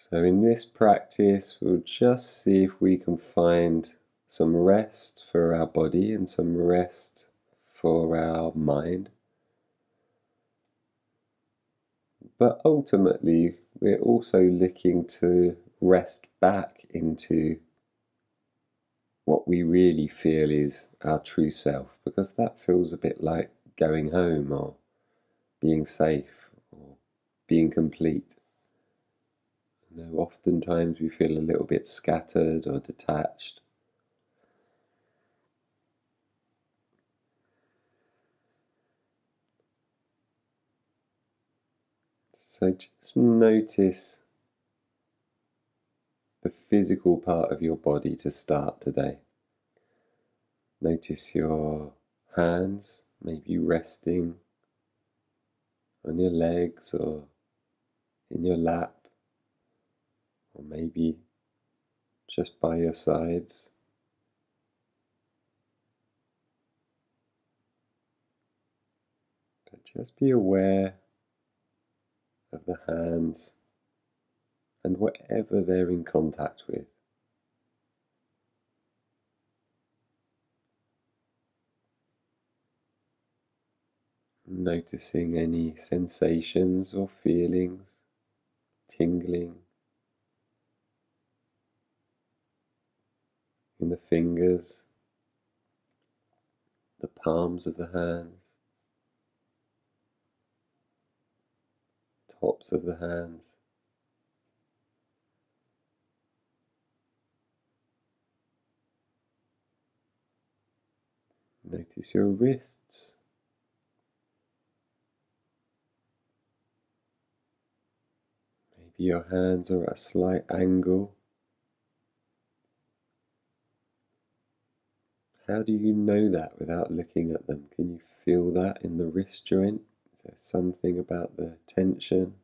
So in this practice, we'll just see if we can find some rest for our body and some rest for our mind. But ultimately, we're also looking to rest back into what we really feel is our true self, because that feels a bit like going home or being safe or being complete. You know, oftentimes we feel a little bit scattered or detached. So just notice the physical part of your body to start today. Notice your hands, maybe resting on your legs or in your lap, or maybe just by your sides. But just be aware of the hands and whatever they're in contact with. Noticing any sensations or feelings, tingling in the fingers, the palms of the hands, tops of the hands. Notice your wrists, maybe your hands are at a slight angle. How do you know that without looking at them? Can you feel that in the wrist joint? Is there something about the tension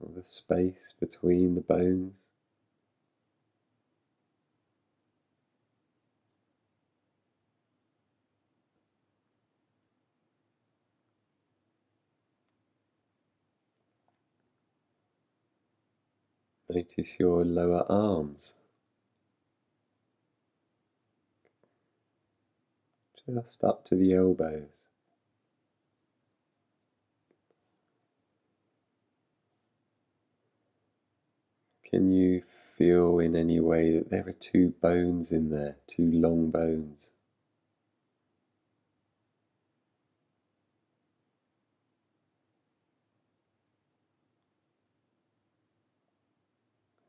or the space between the bones? Notice your lower arms. Just up to the elbows. Can you feel in any way that there are two bones in there, two long bones?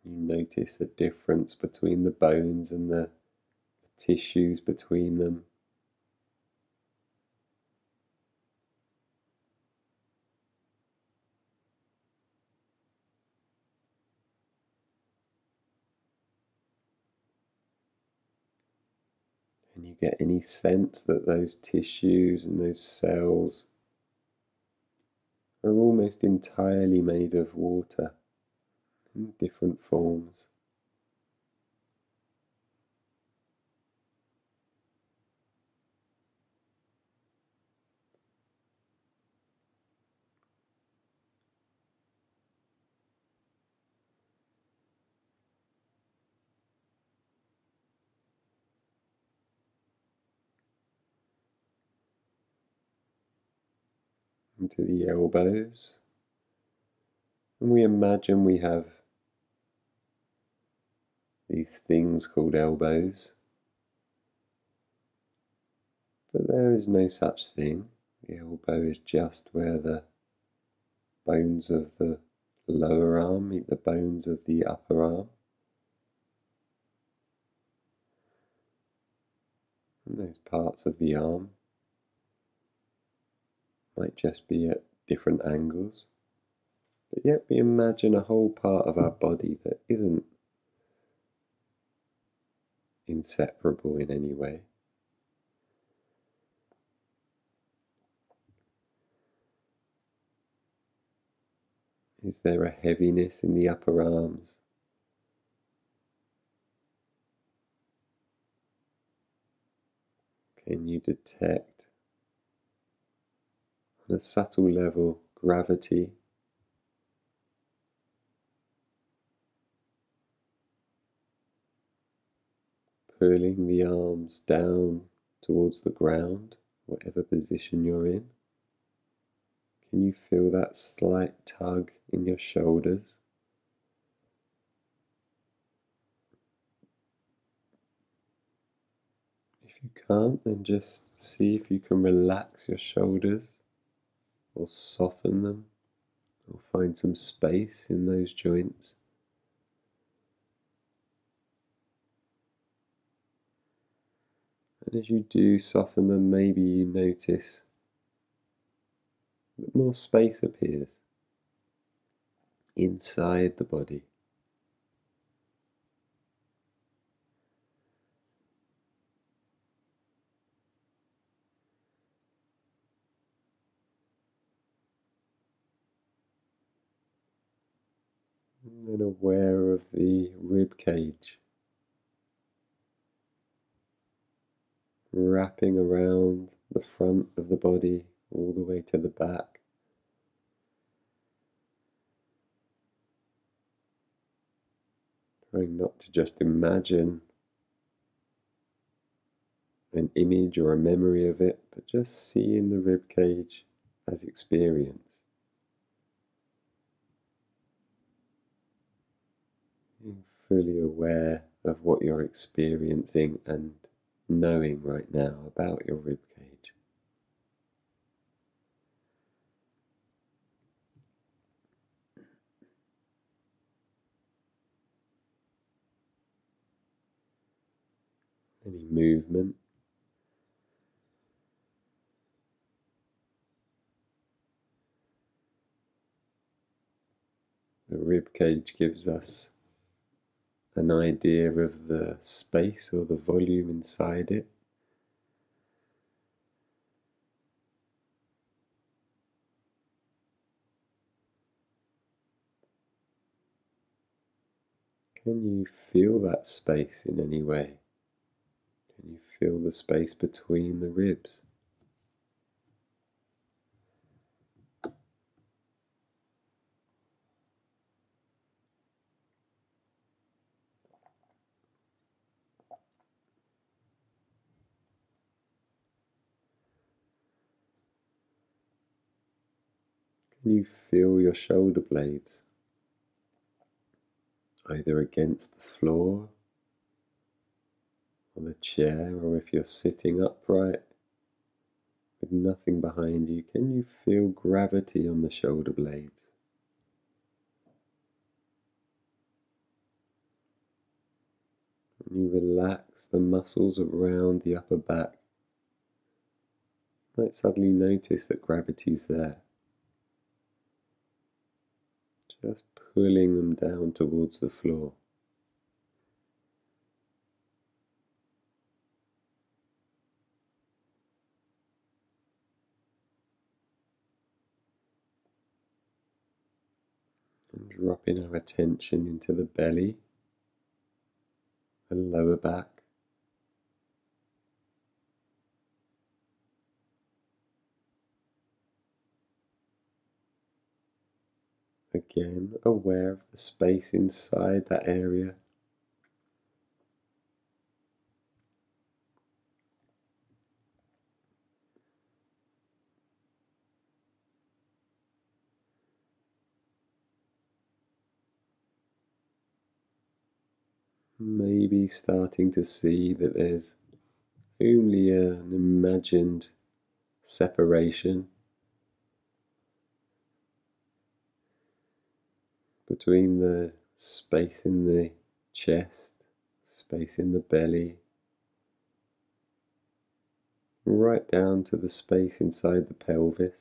You notice the difference between the bones and the tissues between them. And you get any sense that those tissues and those cells are almost entirely made of water in different forms. Into the elbows, and we imagine we have these things called elbows, but there is no such thing. The elbow is just where the bones of the lower arm meet the bones of the upper arm, and those parts of the arm might just be at different angles, but yet we imagine a whole part of our body that isn't inseparable in any way. Is there a heaviness in the upper arms? Can you detect, on a subtle level, gravity Pulling the arms down towards the ground, whatever position you're in. Can you feel that slight tug in your shoulders? If you can't, then just see if you can relax your shoulders or soften them or find some space in those joints. And as you do soften them, maybe you notice that more space appears inside the body. And then aware of the rib cage. Wrapping around the front of the body all the way to the back. Trying not to just imagine an image or a memory of it, but just seeing the ribcage as experience. Being fully aware of what you're experiencing and knowing right now about your ribcage. Any movement. The ribcage gives us an idea of the space or the volume inside it. Can you feel that space in any way? Can you feel the space between the ribs? Can you feel your shoulder blades, either against the floor or the chair, or if you're sitting upright with nothing behind you, can you feel gravity on the shoulder blades? Can you relax the muscles around the upper back? You might suddenly notice that gravity's there. Just pulling them down towards the floor. And dropping our attention into the belly, the lower back. Again, aware of the space inside that area. Maybe starting to see that there's only an imagined separation between the space in the chest, space in the belly, right down to the space inside the pelvis.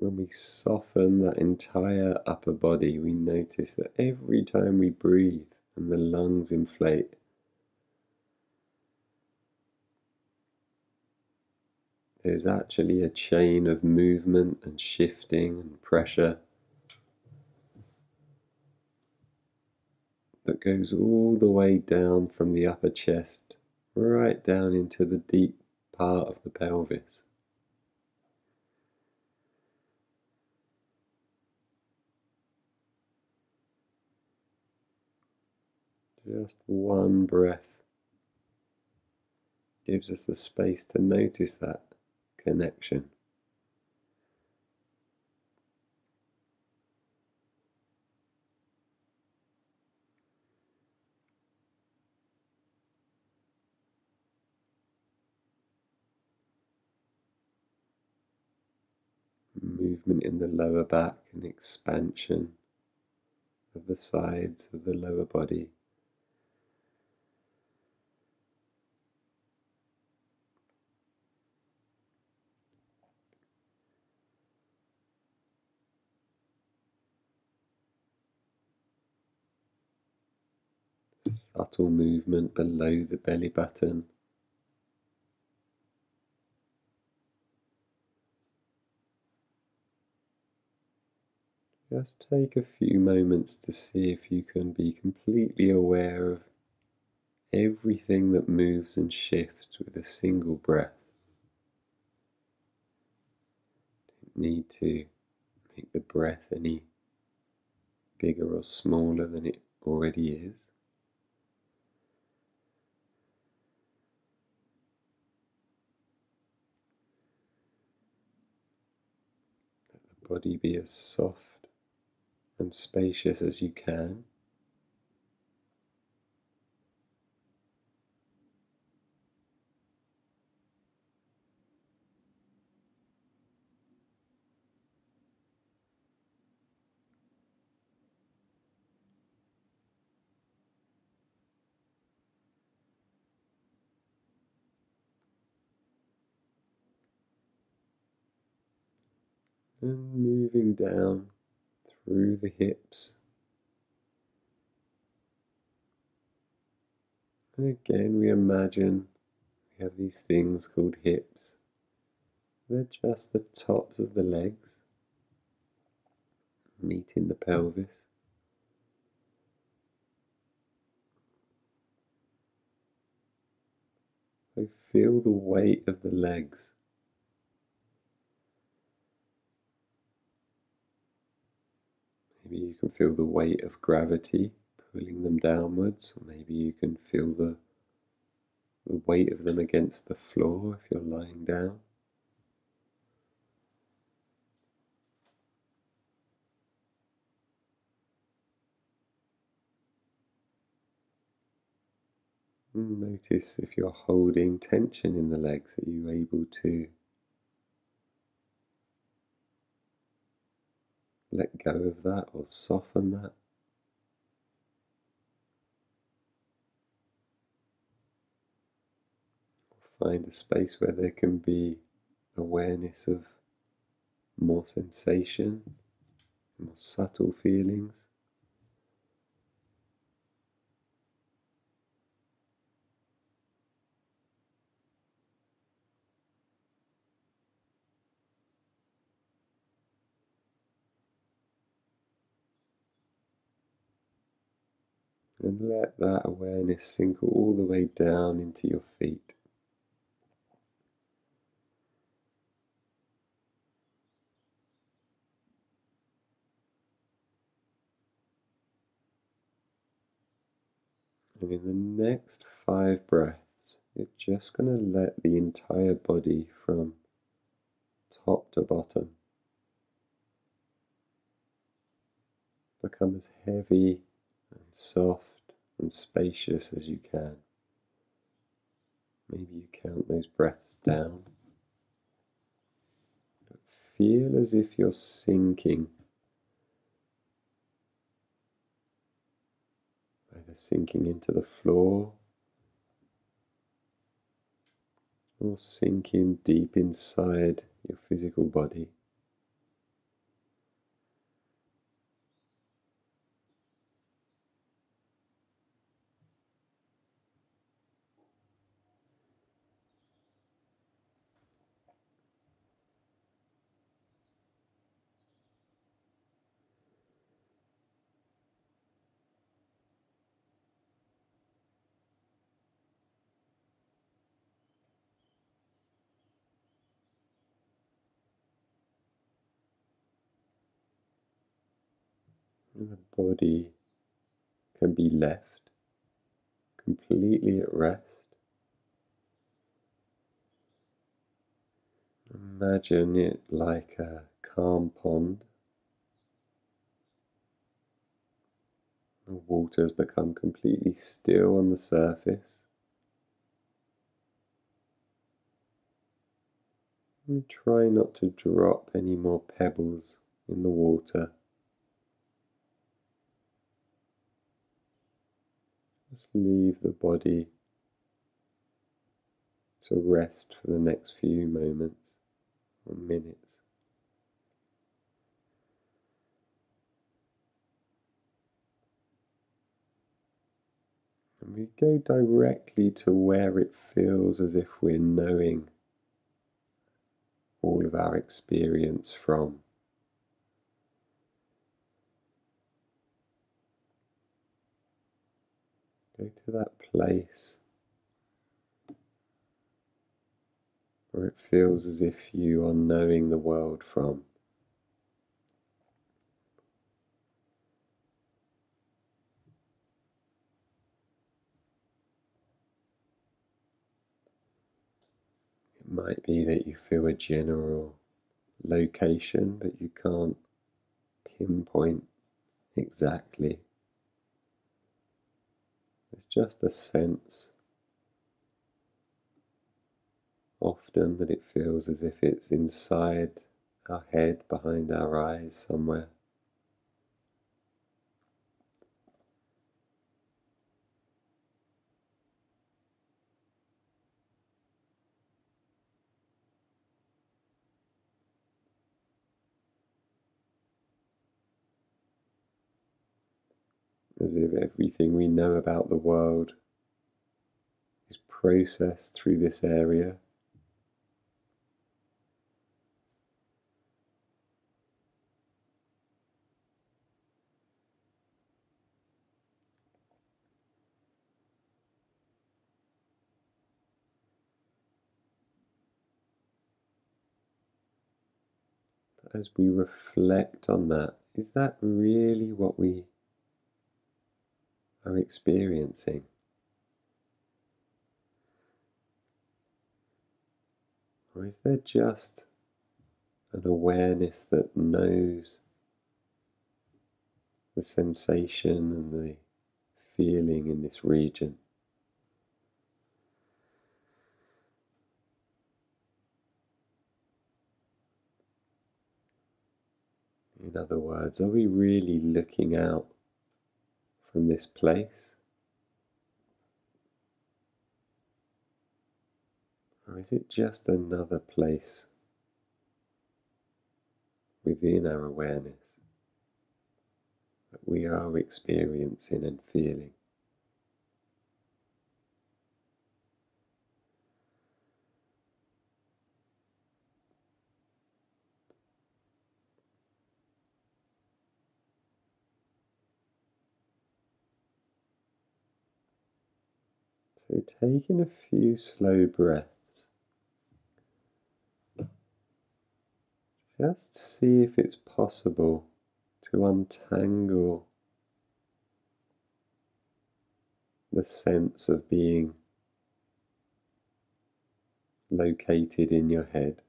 When we soften that entire upper body, we notice that every time we breathe and the lungs inflate, there's actually a chain of movement and shifting and pressure that goes all the way down from the upper chest, right down into the deep part of the pelvis. Just one breath gives us the space to notice that connection. Movement in the lower back and expansion of the sides of the lower body. Subtle movement below the belly button. Just take a few moments to see if you can be completely aware of everything that moves and shifts with a single breath. Don't need to make the breath any bigger or smaller than it already is. Let the body be as soft and spacious as you can. And moving down through the hips, and again we imagine we have these things called hips. They're just the tops of the legs meeting the pelvis, so feel the weight of the legs. Maybe you can feel the weight of gravity pulling them downwards, or maybe you can feel the weight of them against the floor if you're lying down. And notice if you're holding tension in the legs, are you able to let go of that or soften that? Find a space where there can be awareness of more sensation, more subtle feelings. And let that awareness sink all the way down into your feet. And in the next 5 breaths, you're just going to let the entire body from top to bottom become as heavy and soft and spacious as you can. Maybe you count those breaths down. But feel as if you're sinking, either sinking into the floor or sinking deep inside your physical body. and the body can be left completely at rest. Imagine it like a calm pond. The water's become completely still on the surface. And try not to drop any more pebbles in the water. Just leave the body to rest for the next few moments or minutes. And we go directly to where it feels as if we're knowing all of our experience from. Go to that place where it feels as if you are knowing the world from. It might be that you feel a general location, but you can't pinpoint exactly. It's just a sense, often, that it feels as if it's inside our head, behind our eyes somewhere. As if everything we know about the world is processed through this area. But as we reflect on that, is that really what we are experiencing? Or is there just an awareness that knows the sensation and the feeling in this region? In other words, are we really looking out from this place? Or is it just another place within our awareness that we are experiencing and feeling? So taking a few slow breaths, just see if it's possible to untangle the sense of being located in your head.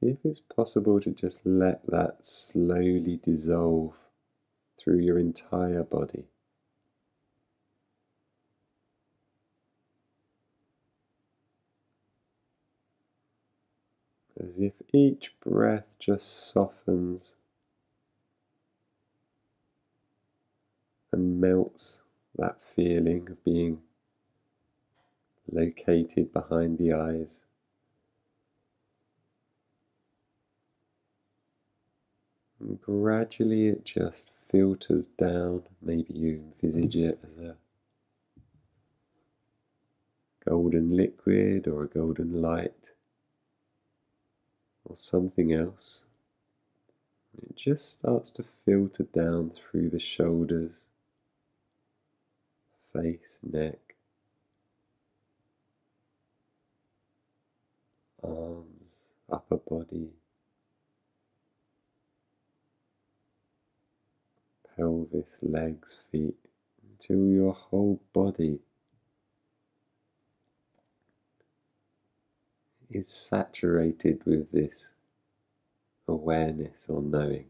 See if it's possible to just let that slowly dissolve through your entire body. As if each breath just softens and melts that feeling of being located behind the eyes. And gradually it just filters down. Maybe you envisage it as a golden liquid or a golden light, or something else. It just starts to filter down through the shoulders, face, neck, arms, upper body, pelvis, legs, feet, until your whole body is saturated with this awareness or knowing.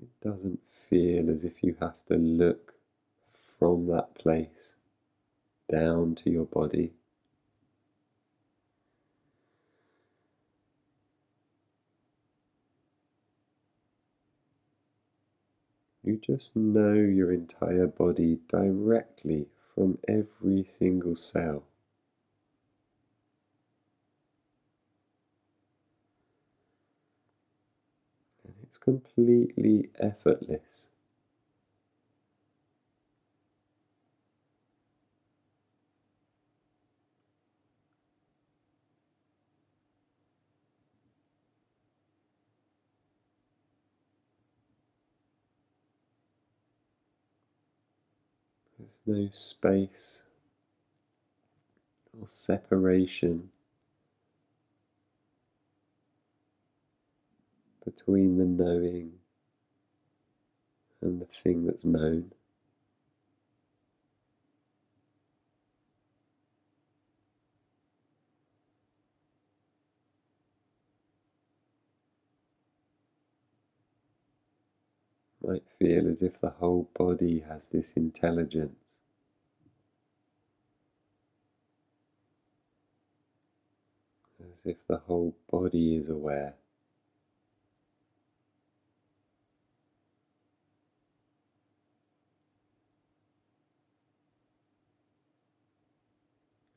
It doesn't feel as if you have to look from that place down to your body. You just know your entire body directly from every single cell. And it's completely effortless. No space or separation between the knowing and the thing that's known. It might feel as if the whole body has this intelligence. As if the whole body is aware.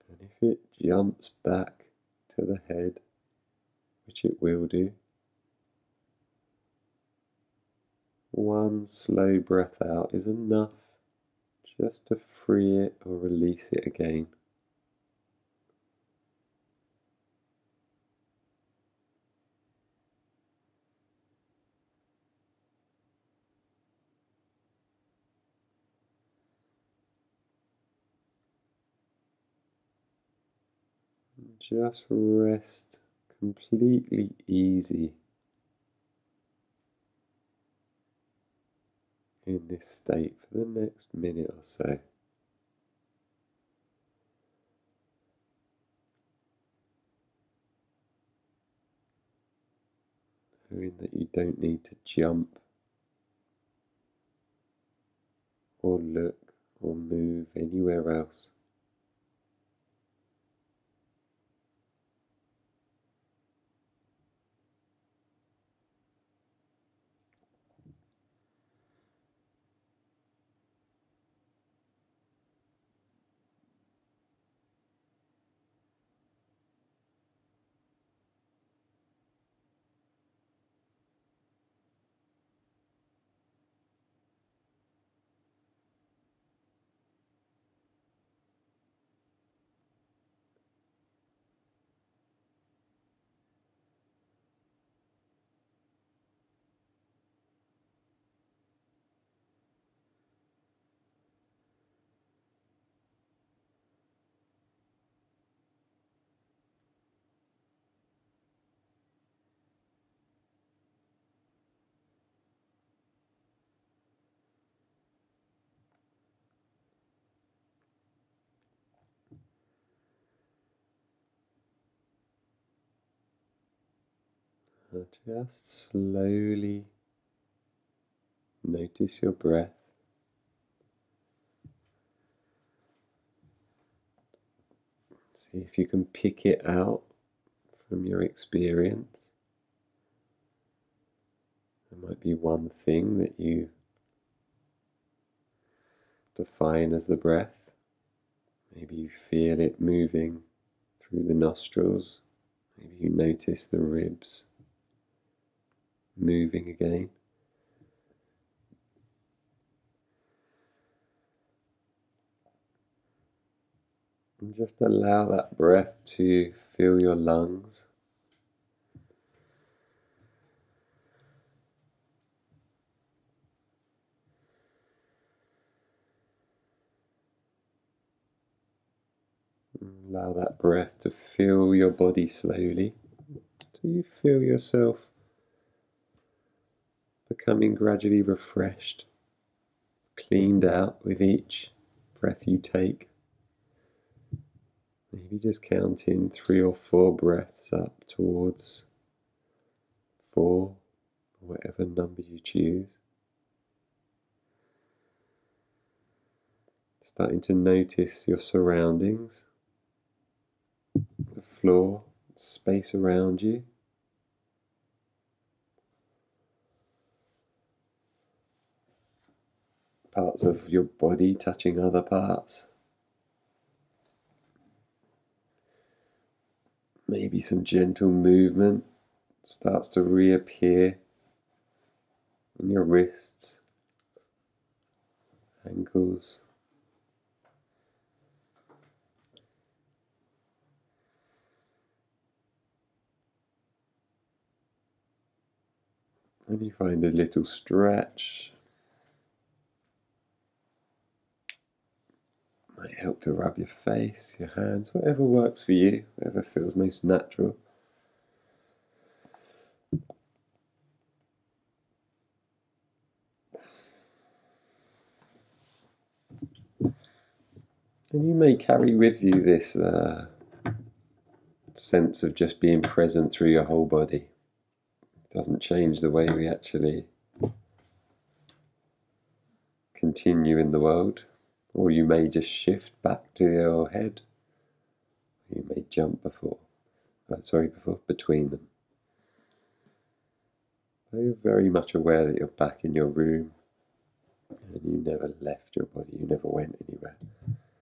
And if it jumps back to the head, which it will do, one slow breath out is enough just to free it or release it again. Just rest completely easy in this state for the next minute or so. Knowing that you don't need to jump or look or move anywhere else. Now just slowly notice your breath. See if you can pick it out from your experience. There might be one thing that you define as the breath. Maybe you feel it moving through the nostrils. Maybe you notice the ribs moving again. And just allow that breath to fill your lungs. Allow that breath to fill your body slowly until you feel yourself becoming gradually refreshed, cleaned out with each breath you take. Maybe just counting 3 or 4 breaths up towards 4, whatever number you choose. Starting to notice your surroundings, the floor, space around you. Parts of your body touching other parts. Maybe some gentle movement starts to reappear in your wrists, ankles. And you find a little stretch. Might help to rub your face, your hands, whatever works for you, whatever feels most natural. And you may carry with you this sense of just being present through your whole body. It doesn't change the way we actually continue in the world. Or you may just shift back to your head. You may jump between them. So you're very much aware that you're back in your room and you never left your body, you never went anywhere.